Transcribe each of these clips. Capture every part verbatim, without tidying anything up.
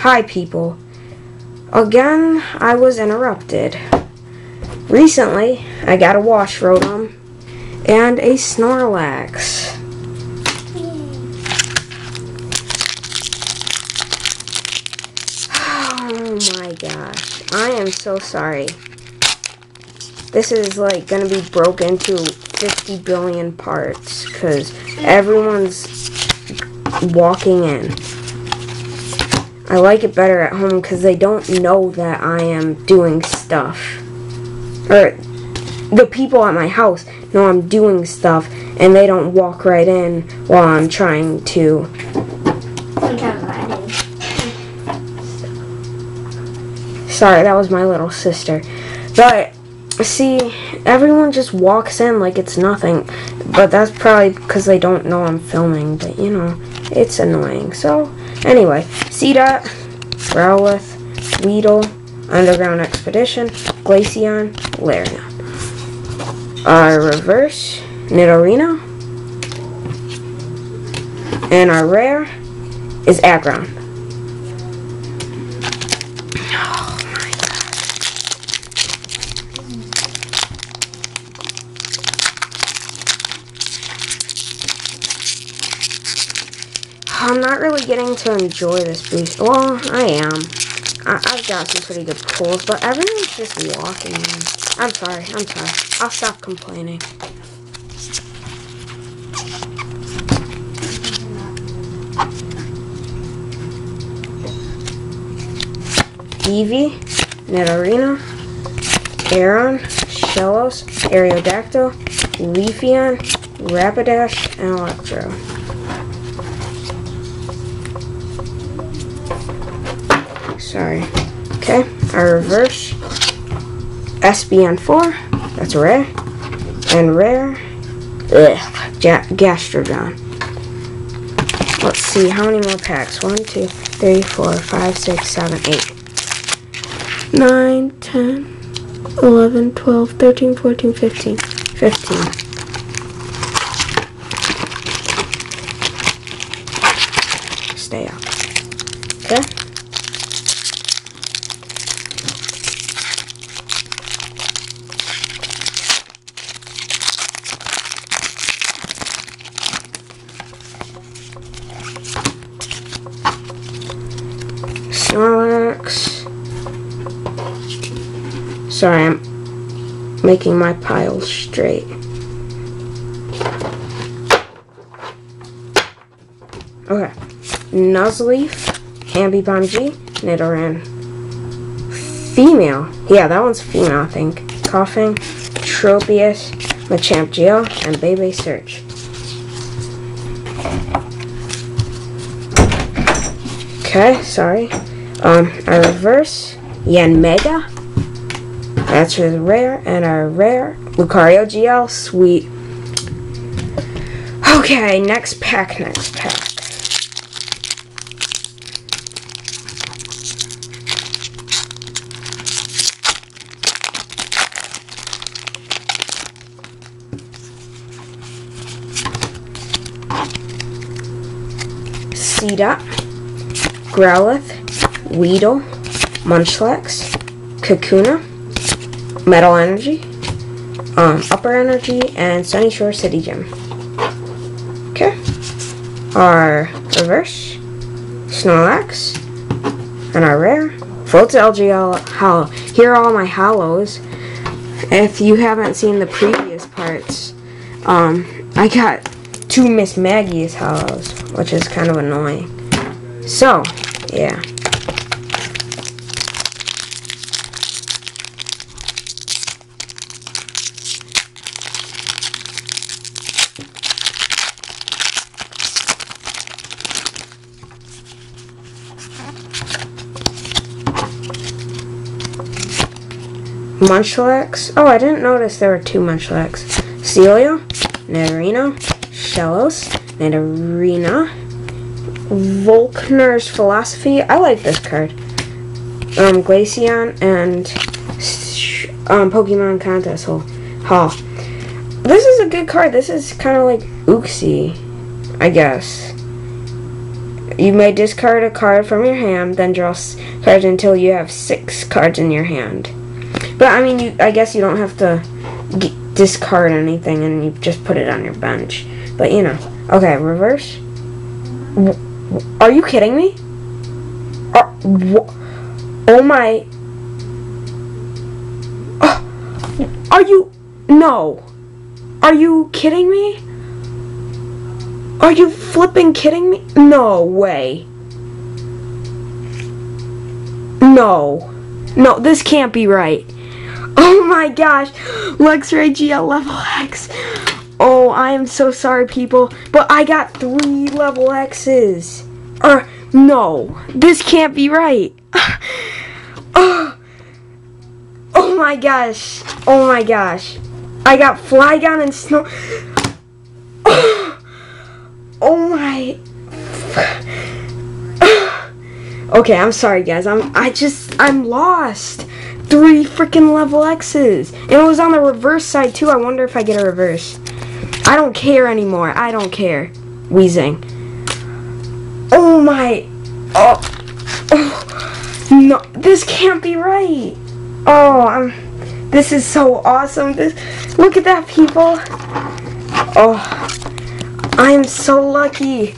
Hi people. Again, I was interrupted. Recently, I got a Wash Rotom and a Snorlax. Oh my gosh. I am so sorry. This is like going to be broken into fifty billion parts because everyone's walking in. I like it better at home because they don't know that I am doing stuff. Or the people at my house know I'm doing stuff and they don't walk right in while I'm trying to. Sorry, that was my little sister. But, see, everyone just walks in like it's nothing. But that's probably because they don't know I'm filming. But, you know, it's annoying. So, anyway, C-Dot, Growlithe, Weedle, Underground Expedition, Glaceon, Lairon. Our reverse, Nidorina. And our rare is Aggron. Oh my god. I'm not really getting to enjoy this boost. Well, I am. I I've got some pretty good pulls, but everyone's just walking in. I'm sorry, I'm sorry. I'll stop complaining. Eevee, Nidorina, Aron, Shellos, Aerodactyl, Leafeon, Rapidash, and Electro. Sorry. Okay, our reverse. S B N four, that's rare. And rare. Ugh, ja Gastrodon. Let's see, how many more packs? one, two, three, four, five, six, seven, eight. nine, ten, eleven, twelve, thirteen, fourteen, fifteen. fifteen. Stay up. Okay? Snorlax. Sorry, I'm making my pile straight. Okay. Nuzleaf, Ambipom G, Nidoran. Female. Yeah, that one's female, I think. Koffing, Tropius, Machamp G L, and Bebe Surge. Okay, sorry. Um, I reverse. Yanmega. That's his rare, and our rare, Lucario G L, sweet. Okay, next pack, next pack. C-Dot, Growlithe, Weedle, Munchlax, Kakuna, Metal Energy, um, Upper Energy, and Sunny Shore City Gym. Okay. Our reverse, Snorlax, and our rare, Full to L G L Hollow. Here are all my hollows. If you haven't seen the previous parts, um, I got two Miss Maggie's hollows, which is kind of annoying. So, yeah. Munchlax. Oh, I didn't notice there were two Munchlax. Celia, Nidorino, Shellos, Nidorina, Volkner's Philosophy. I like this card. Um, Glaceon and um, Pokemon Contest Hall. This is a good card. This is kind of like Uxie, I guess. You may discard a card from your hand, then draw cards until you have six cards in your hand. But, I mean, you, I guess you don't have to g discard anything, and you just put it on your bench. But, you know. Okay, reverse. W are you kidding me? Are, oh, my. Oh, are you. No. Are you kidding me? Are you flipping kidding me? No way. No. No, this can't be right. Oh my gosh. Luxray G L level X. Oh, I am so sorry, people. But I got three level Xs. Or, no. This can't be right. Oh. Oh my gosh. Oh my gosh. I got Flygon and Snow. Oh. Oh my. Okay, I'm sorry guys. I'm I just I'm lost. Three freaking level X's. And it was on the reverse side too. I wonder if I get a reverse. I don't care anymore. I don't care. Wheezing. Oh my. Oh. Oh. No, this can't be right. Oh, I'm this is so awesome. This Look at that, people. Oh. I am so lucky.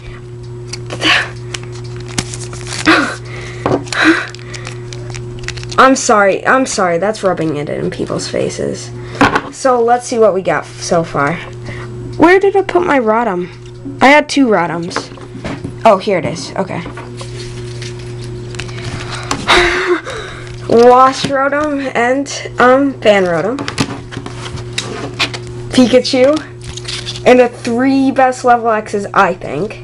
I'm sorry. I'm sorry. That's rubbing it in people's faces. So let's see what we got so far. Where did I put my Rotom? I had two Rotoms. Oh, here it is. Okay. Wash Rotom and um Fan Rotom. Pikachu. And the three best level X's, I think.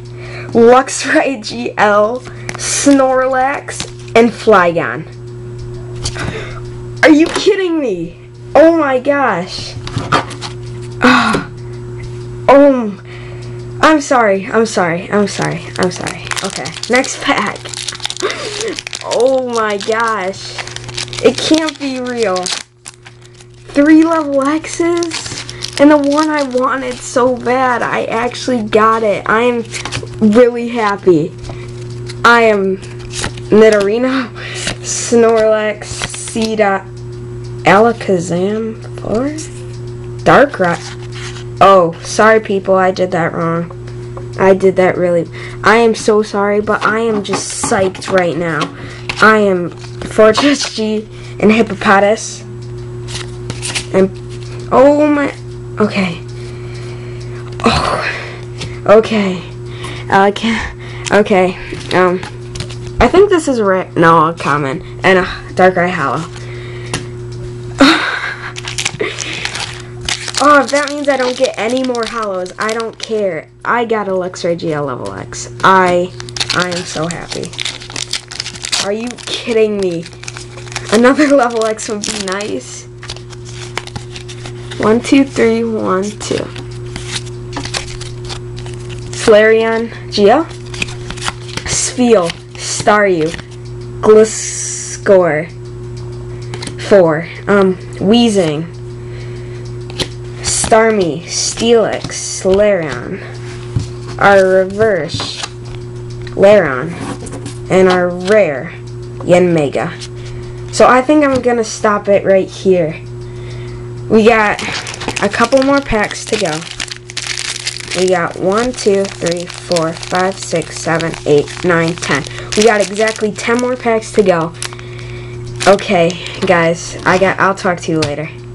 Luxray G L, Snorlax, and Flygon. Are you kidding me? Oh my gosh. Oh. oh. I'm sorry. I'm sorry. I'm sorry. I'm sorry. Okay. Next pack. Oh my gosh. It can't be real. Three level X's? And the one I wanted so bad, I actually got it. I am really happy. I am Nidorino, Snorlax, Seedot, Alakazam, or Darkrai. Oh, sorry people, I did that wrong. I did that really. I am so sorry, but I am just psyched right now. I am Fortress G and Hippopotas. And, oh my... Okay. Oh. Okay. Uh, can, okay. Um. I think this is rare. No, common. And a uh, Darkrai Hollow. Oh, if that means I don't get any more hollows, I don't care. I got a Luxray G L level X. I. I am so happy. Are you kidding me? Another level X would be nice. One, two, three, one, two. Flareon Geo. Spheal. Staryu. Gliscor. Four. Um, Weezing. Starmie. Steelix. Lairon. Our reverse. Lairon. And our rare. Yanmega. So I think I'm gonna stop it right here. We got a couple more packs to go. We got one, two, three, four, five, six, seven, eight, nine, ten. We got exactly ten more packs to go. Okay, guys, I got. I'll talk to you later.